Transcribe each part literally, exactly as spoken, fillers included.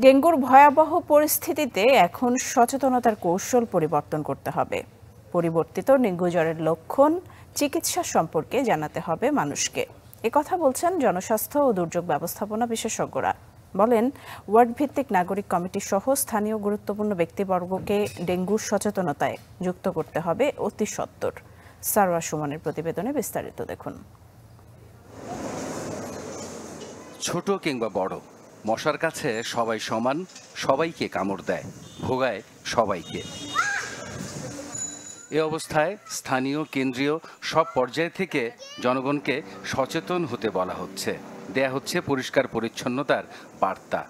डेंगुर भयाबह परिस्थितिते एखन सचेतनतार कौशल परिवर्तन करते होबे। परिवर्तित डेंगु ज्वरेर लक्षण चिकित्सा सम्पर्के जानाते होबे मानुषके। ए कथा बोलছেন जनस्वास्थ्य और दुर्योग व्यवस्थापना विशेषज्ञरा। बोलेन वार्ड भित्तिक नागरिक कमिटी सह स्थानीय गुरुत्वपूर्ण व्यक्तिवर्गके डेंगुर सचेतनताय युक्त करते होबे अति सत्वर। सारवा सुमनेर प्रतिवेदने विस्तारित देखुन। ছোট কিংবা বড় মশার কাছে সবাই সমান, সবাইকে কামড় দেয়, ভোগায় সবাইকে। এই অবস্থায় স্থানীয় কেন্দ্রীয় সব পর্যায় থেকে জনগণকে সচেতন হতে বলা হচ্ছে, দেয়া হচ্ছে পরিষ্কার পরিচ্ছন্নতার বার্তা।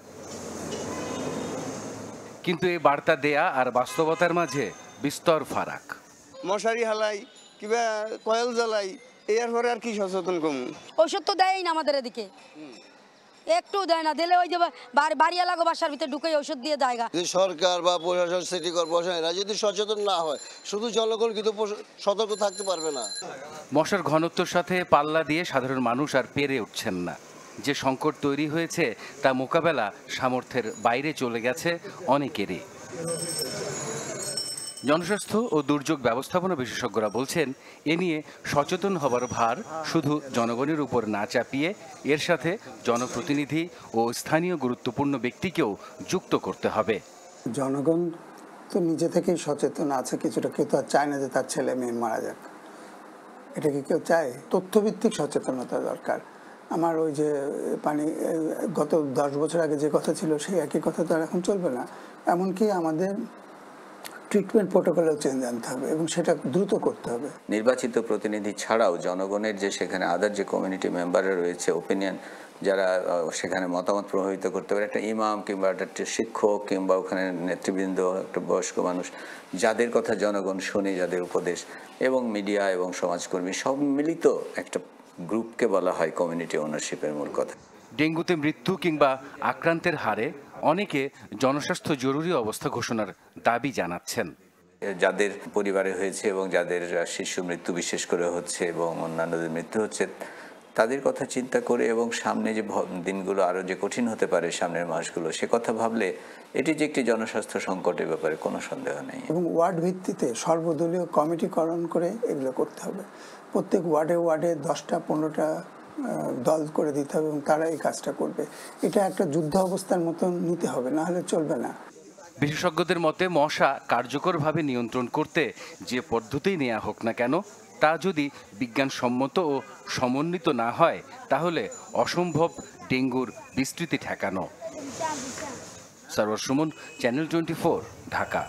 কিন্তু এই বার্তা দেয়া আর বাস্তবতার মাঝে বিস্তর ফারাক। মশারি হালাই কিবা কয়েল জ্বালাই এর পরে আর কি সচেতন কম। ওষুধ তো দেয়ই না আমাদের এদিকে। একটু দেয় না, দিলে ওই যে বাড়িওয়ালা বাসার ভিতরে ঢুকে ঔষধ দিয়ে দেয়। সরকার বা প্রশাসন, সিটি কর্পোরেশন এরা যদি সচেতন না হয়, শুধু জনগণ কিন্তু সতর্ক থাকতে পারবে না। মশার ঘনত্বের সাথে পাল্লা দিয়ে সাধারণ মানুষ আর পেরে উঠছেন না। যে সংকট তৈরি হয়েছে তা মোকাবেলা সামর্থ্যের বাইরে চলে গেছে অনেকেরই। জনস্বাস্থ্য ও দুর্যোগ ব্যবস্থাপনা বিশেষজ্ঞরা বলছেন, এ নিয়ে সচেতন হবার ভার শুধু জনগণের উপর না চাপিয়ে এর সাথে জনপ্রতিনিধি ও স্থানীয় গুরুত্বপূর্ণ ব্যক্তিকেও যুক্ত করতে হবে। জনগণ তো নিজে থেকেই সচেতন আছে কিছুটা, কেউ তো আর চায় না যে তার ছেলে মেয়ে মারা যাক, এটা কি কেউ চায়? তথ্যভিত্তিক সচেতনতা দরকার। আমার ওই যে পানি গত দশ বছর আগে যে কথা ছিল সেই একই কথা তো আর এখন চলবে না। এমনকি আমাদের ট্রিটমেন্ট প্রোটোকলও চেঞ্জ আনতে হবে এবং সেটা দ্রুত করতে হবে। নির্বাচিত প্রতিনিধি ছাড়াও জনগণের যে সেখানে আদার যে কমিউনিটি মেম্বাররা রয়েছে, ওপিনিয়ন যারা সেখানে মতামত প্রভাবিত করতে পারে, একটা ইমাম কিংবা একটা শিক্ষক কিংবা ওখানে নেতৃবৃন্দ, একটা বয়স্ক মানুষ, যাদের কথা জনগণ শুনে, যাদের উপদেশ, এবং মিডিয়া এবং সমাজকর্মী সব মিলিত একটা গ্রুপকে বলা হয় কমিউনিটি ওনারশিপের মূল কথা। ডেঙ্গুতে মৃত্যু কিংবা আক্রান্তের হারে অনেকে জনস্বাস্থ্য জরুরি অবস্থা ঘোষণার দাবি জানাচ্ছেন। যাদের পরিবারে হয়েছে এবং যাদের শিশু মৃত্যু বিশেষ করে হচ্ছে এবং অন্যান্যদের মৃত্যু হচ্ছে, তাদের কথা চিন্তা করে এবং সামনে যে দিনগুলো আরও যে কঠিন হতে পারে, সামনের মাসগুলো, সে কথা ভাবলে এটি যে একটি জনস্বাস্থ্য সংকটের ব্যাপারে কোনো সন্দেহ নেই। এবং ওয়ার্ড ভিত্তিতে সর্বদলীয় কমিটিকরণ করে এগুলো করতে হবে। প্রত্যেক ওয়ার্ডে ওয়ার্ডে দশটা পনেরোটা দল করে দিতে হবে এবং তারা এই কাজটা করবে। এটা একটা যুদ্ধ অবস্থার মতো নিতে হবে, না হলে চলবে না। বিশেষজ্ঞদের মতে মশা কার্যকরভাবে নিয়ন্ত্রণ করতে যে পদ্ধতি নেওয়া হোক না কেন, তা যদি বিজ্ঞানসম্মত ও সমন্বিত না হয় তাহলে অসম্ভব ডেঙ্গুর বিস্তৃতি ঠেকানো। Sarwar Suman, channel twenty four, Dhaka.